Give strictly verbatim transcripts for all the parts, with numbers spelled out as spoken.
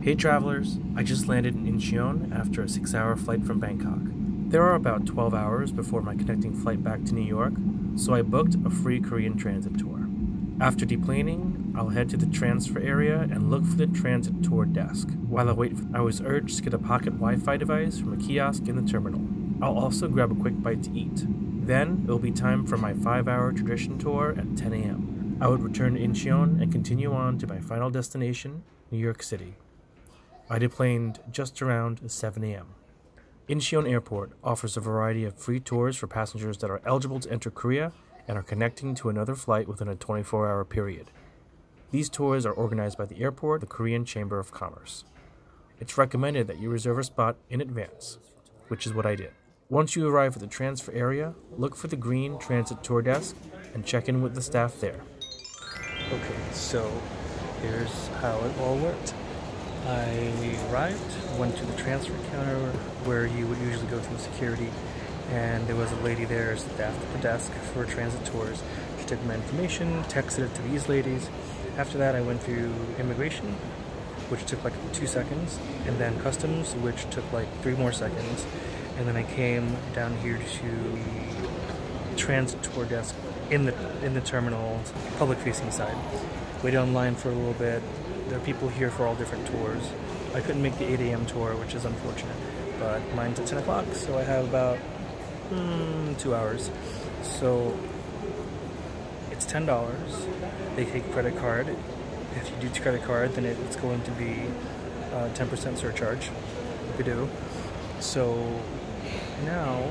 Hey travelers, I just landed in Incheon after a six hour flight from Bangkok. There are about twelve hours before my connecting flight back to New York, so I booked a free Korean transit tour. After deplaning, I'll head to the transfer area and look for the transit tour desk. While I wait, for, I was urged to get a pocket Wi-Fi device from a kiosk in the terminal. I'll also grab a quick bite to eat. Then, it'll be time for my five hour tradition tour at ten a m I would return to Incheon and continue on to my final destination, New York City. I deplaned just around seven a m Incheon Airport offers a variety of free tours for passengers that are eligible to enter Korea and are connecting to another flight within a twenty-four hour period. These tours are organized by the airport, the Korean Chamber of Commerce. It's recommended that you reserve a spot in advance, which is what I did. Once you arrive at the transfer area, look for the green transit tour desk and check in with the staff there. Okay, so here's how it all worked. I arrived, went to the transfer counter where you would usually go through security, and there was a lady there as the staff at the desk for transit tours. She took my information, texted it to these ladies. After that, I went through immigration, which took like two seconds, and then customs, which took like three more seconds, and then I came down here to transit tour desk in the in the terminal, public-facing side. Waited online for a little bit. There are people here for all different tours. I couldn't make the eight a m tour, which is unfortunate, but mine's at ten o'clock, so I have about mm, two hours. So it's ten dollars. They take credit card. If you do credit card, then it's going to be uh, ten percent surcharge. We do. So now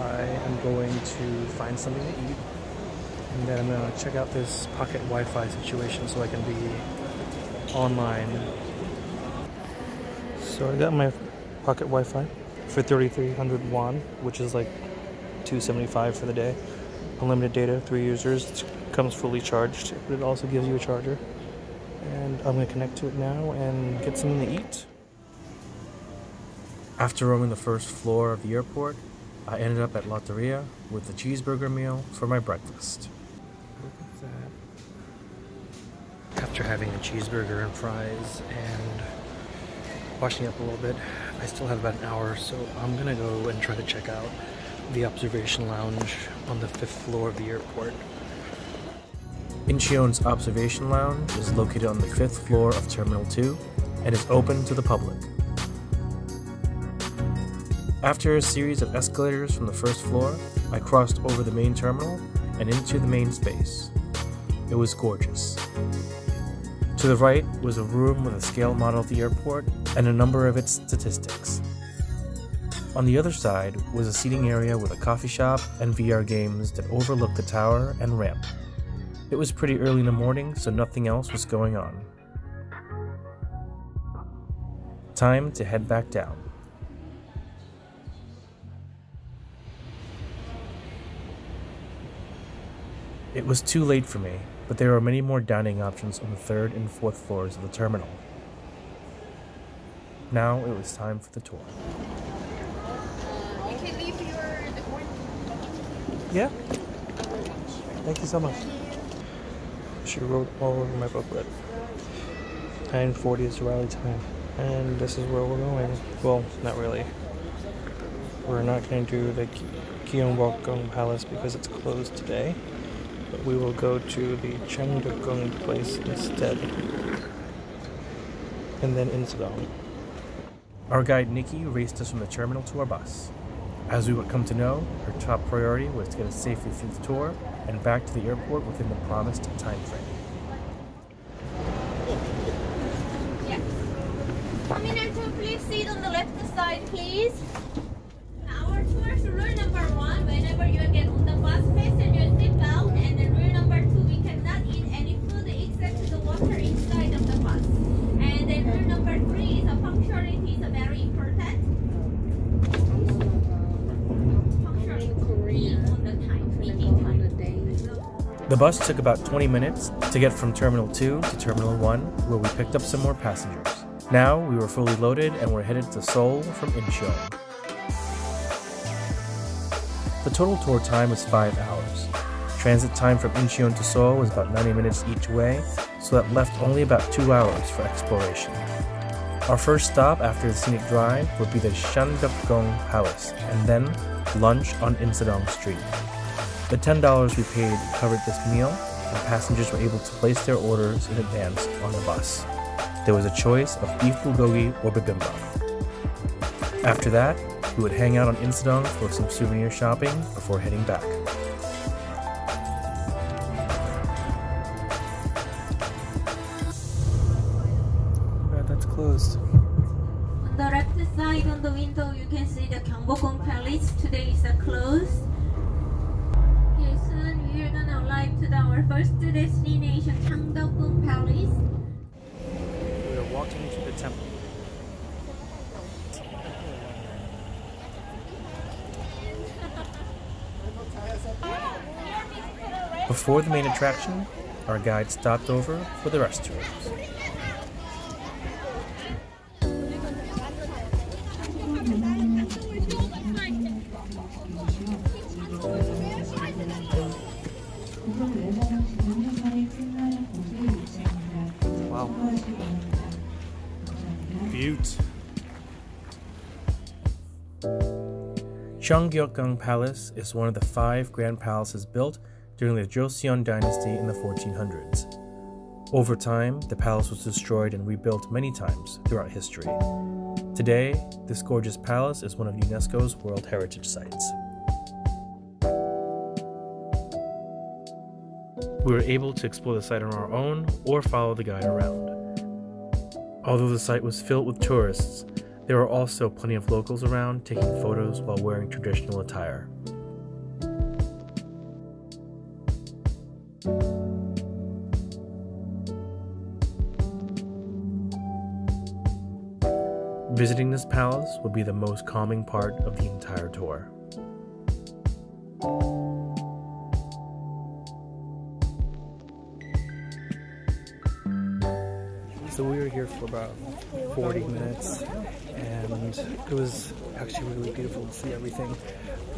I am going to find something to eat, and then I'm going to check out this pocket Wi-Fi situation so I can be online. So I got my pocket Wi-Fi for thirty-three hundred won, which is like two seventy-five for the day. Unlimited data, three users. It comes fully charged, but it also gives you a charger. And I'm gonna connect to it now and get something to eat. After roaming the first floor of the airport, I ended up at Lotteria with a cheeseburger meal for my breakfast. Look at that. After having a cheeseburger and fries and washing up a little bit, I still have about an hour, so I'm gonna go and try to check out the observation lounge on the fifth floor of the airport. Incheon's observation lounge is located on the fifth floor of Terminal two and is open to the public. After a series of escalators from the first floor, I crossed over the main terminal and into the main space. It was gorgeous. To the right was a room with a scale model of the airport and a number of its statistics. On the other side was a seating area with a coffee shop and V R games that overlooked the tower and ramp. It was pretty early in the morning, so nothing else was going on. Time to head back down. It was too late for me, but there are many more dining options on the third and fourth floors of the terminal. Now it was time for the tour. You can leave your decoration. Yeah. Thank you so much. She wrote all over my booklet. nine forty is the rally time, and this is where we're going. Well, not really. We're not going to the Gyeongbokgung Palace because it's closed today. But we will go to the Changdeokgung place instead, and then Insadong. Our guide Nikki raced us from the terminal to our bus. As we would come to know, her top priority was to get us safely through the tour and back to the airport within the promised time frame. Yeah. Come in, Arthur, please sit on the left side, please. Our tour's rule number one, whenever you get on the bus, fasten your seatbelt, and then rule number two, we cannot eat any food except the water inside of the bus. And then rule number three is a punctuality is very important. The bus took about twenty minutes to get from Terminal two to Terminal one, where we picked up some more passengers. Now we were fully loaded and were headed to Seoul from Incheon. The total tour time was five hours. Transit time from Incheon to Seoul was about ninety minutes each way, so that left only about two hours for exploration. Our first stop after the scenic drive would be the Changdeokgung Palace, and then lunch on Insadong Street. The ten dollars we paid covered this meal, and passengers were able to place their orders in advance on the bus. There was a choice of beef bulgogi or bibimbap. After that, we would hang out on Insadong for some souvenir shopping before heading back. Right, that's closed. On the left side on the window, you can see the Gyeongbokgung Palace. Today is closed. Okay, soon we are gonna arrive to the, our first destination, Changdeokgung Palace. Walking to the temple. Before the main attraction, our guide stopped over for the restrooms. Changdeokgung Palace is one of the five grand palaces built during the Joseon Dynasty in the fourteen hundreds. Over time, the palace was destroyed and rebuilt many times throughout history. Today, this gorgeous palace is one of UNESCO's World Heritage Sites. We were able to explore the site on our own or follow the guide around. Although the site was filled with tourists, there are also plenty of locals around taking photos while wearing traditional attire. Visiting this palace would be the most calming part of the entire tour. So we were here for about forty minutes, and it was actually really beautiful to see everything.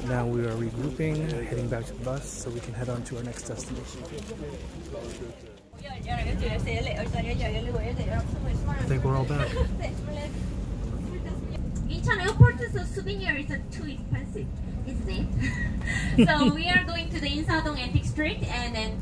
Now we are regrouping, heading back to the bus so we can head on to our next destination. I think we're all back. Incheon Airport, so souvenir is too expensive, isn't it? So we are going to the Insadong Antique Street, and then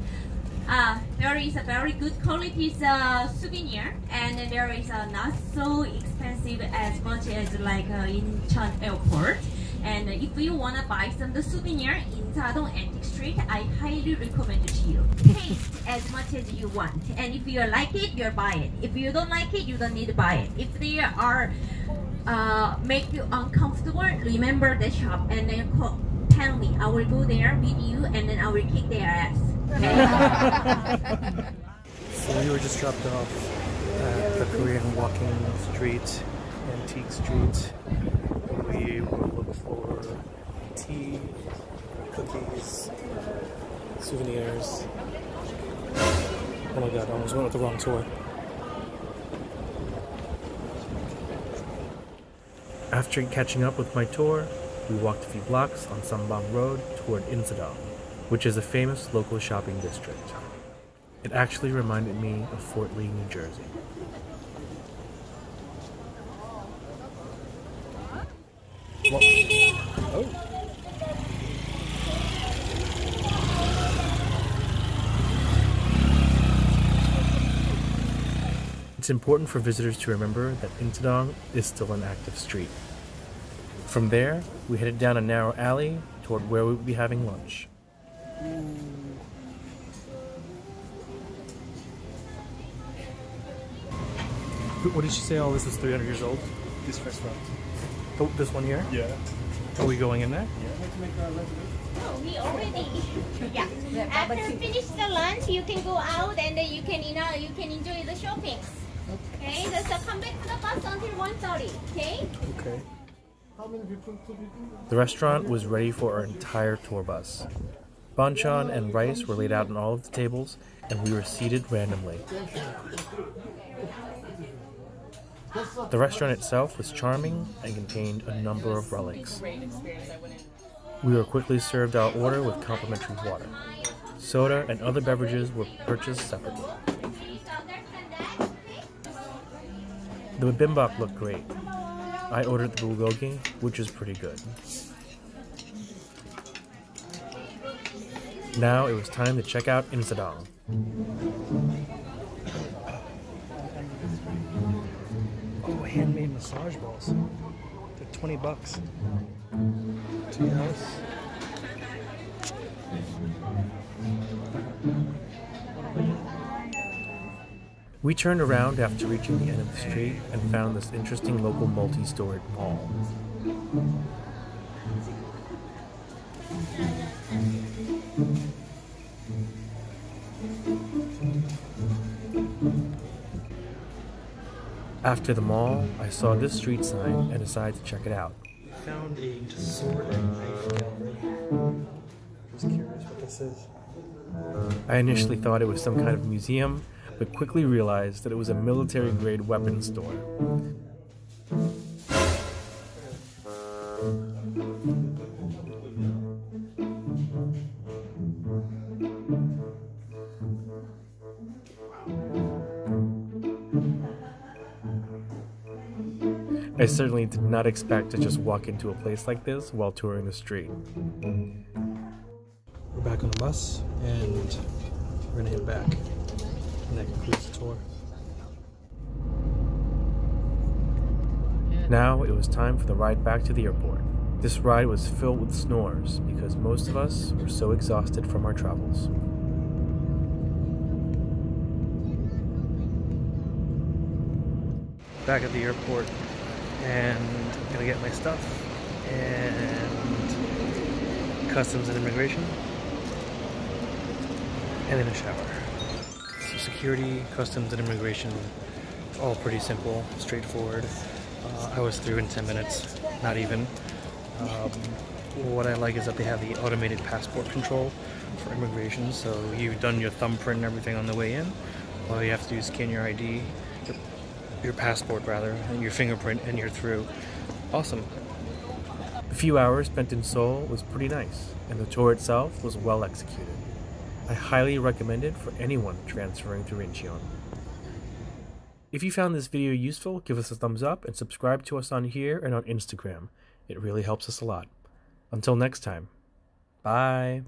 Uh, there is a very good quality uh, souvenir, and there is uh, not so expensive as much as like uh, in Incheon Airport. And if you want to buy some the souvenir in Insadong Antique Street, I highly recommend it to you. Pay as much as you want, and if you like it, you'll buy it. If you don't like it, you don't need to buy it. If they are uh, make you uncomfortable, remember the shop and then call, tell me. I will go there with you, and then I will kick their ass. So we were just dropped off at the Korean walking street, antique street. We will look for tea, cookies, souvenirs. Oh my god, I almost went with the wrong tour. After catching up with my tour, we walked a few blocks on Sambang Road toward Insadong, which is a famous local shopping district. It actually reminded me of Fort Lee, New Jersey. What? Oh. It's important for visitors to remember that Insadong is still an active street. From there, we headed down a narrow alley toward where we would be having lunch. What did she say? Oh, this is three hundred years old? This restaurant. Oh, this one here? Yeah. Are we going in there? Yeah. No, we already. Yeah. After finish the lunch, you can go out and then you can, you know, you can enjoy the shopping. Okay. Okay. So come back to the bus until one thirty. Okay. Okay. The restaurant was ready for our entire tour bus. Banchan and rice were laid out on all of the tables, and we were seated randomly. The restaurant itself was charming and contained a number of relics. We were quickly served our order with complimentary water. Soda and other beverages were purchased separately. The bibimbap looked great. I ordered the bulgogi, which is pretty good. Now it was time to check out Insadong. Oh, handmade massage balls. They're twenty bucks. Tea house. We turned around after reaching the end of the street and found this interesting local multi-storied mall. After the mall, I saw this street sign and decided to check it out. We found a sword and knife gallery. I was curious what this is. I initially thought it was some kind of museum, but quickly realized that it was a military-grade weapons store. I certainly did not expect to just walk into a place like this while touring the street. We're back on the bus, and we're gonna head back. And that concludes the tour. Now it was time for the ride back to the airport. This ride was filled with snores because most of us were so exhausted from our travels. Back at the airport, and I'm gonna get my stuff and customs and immigration, and then a shower. Security, customs, and immigration, all pretty simple, straightforward. Uh, I was through in ten minutes, not even. Um, what I like is that they have the automated passport control for immigration, so you've done your thumbprint and everything on the way in. All you have to do is scan your I D, your, your passport rather, and your fingerprint, and you're through. Awesome. The few hours spent in Seoul was pretty nice, and the tour itself was well executed. I highly recommend it for anyone transferring through Incheon. If you found this video useful, give us a thumbs up and subscribe to us on here and on Instagram. It really helps us a lot. Until next time, bye!